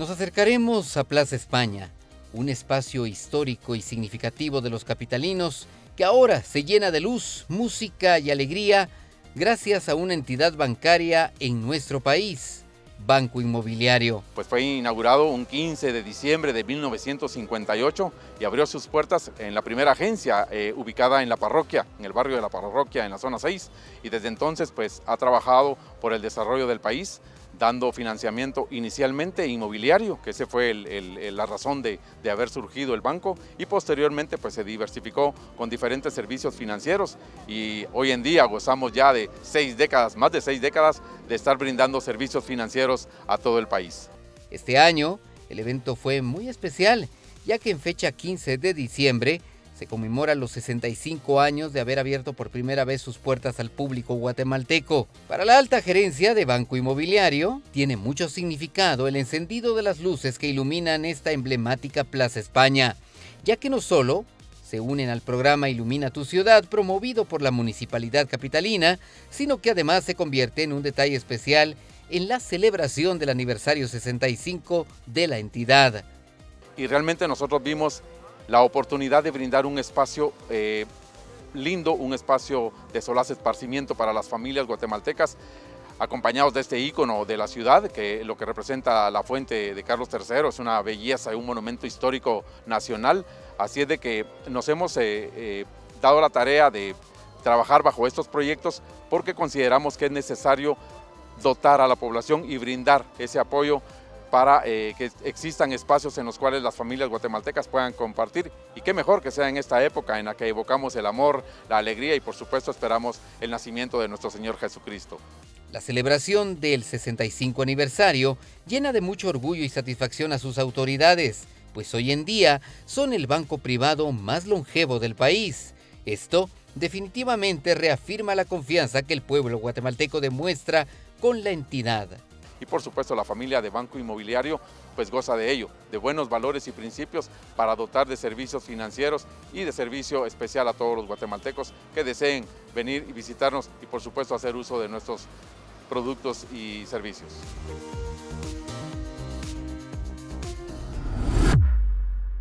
Nos acercaremos a Plaza España, un espacio histórico y significativo de los capitalinos que ahora se llena de luz, música y alegría gracias a una entidad bancaria en nuestro país, Banco Inmobiliario. Pues fue inaugurado un 15 de diciembre de 1958 y abrió sus puertas en la primera agencia ubicada en la parroquia, en el barrio de la parroquia, en la zona 6, y desde entonces pues ha trabajado por el desarrollo del país, dando financiamiento inicialmente inmobiliario, que ese fue la razón de haber surgido el banco, y posteriormente pues se diversificó con diferentes servicios financieros, y hoy en día gozamos ya de más de seis décadas de estar brindando servicios financieros a todo el país. Este año el evento fue muy especial, ya que en fecha 15 de diciembre se conmemora los 65 años de haber abierto por primera vez sus puertas al público guatemalteco. Para la alta gerencia de Banco Inmobiliario, tiene mucho significado el encendido de las luces que iluminan esta emblemática Plaza España, ya que no solo se unen al programa Ilumina tu Ciudad, promovido por la Municipalidad Capitalina, sino que además se convierte en un detalle especial en la celebración del aniversario 65 de la entidad. Y realmente nosotros vimos la oportunidad de brindar un espacio lindo, un espacio de solaz esparcimiento para las familias guatemaltecas, acompañados de este ícono de la ciudad, que lo que representa la fuente de Carlos III, es una belleza, un monumento histórico nacional. Así es de que nos hemos dado la tarea de trabajar bajo estos proyectos porque consideramos que es necesario dotar a la población y brindar ese apoyo para que existan espacios en los cuales las familias guatemaltecas puedan compartir, y qué mejor que sea en esta época en la que evocamos el amor, la alegría y por supuesto esperamos el nacimiento de nuestro Señor Jesucristo. La celebración del 65 aniversario llena de mucho orgullo y satisfacción a sus autoridades, pues hoy en día son el banco privado más longevo del país. Esto definitivamente reafirma la confianza que el pueblo guatemalteco demuestra con la entidad. Y por supuesto la familia de Banco Inmobiliario pues goza de ello, de buenos valores y principios para dotar de servicios financieros y de servicio especial a todos los guatemaltecos que deseen venir y visitarnos y por supuesto hacer uso de nuestros productos y servicios.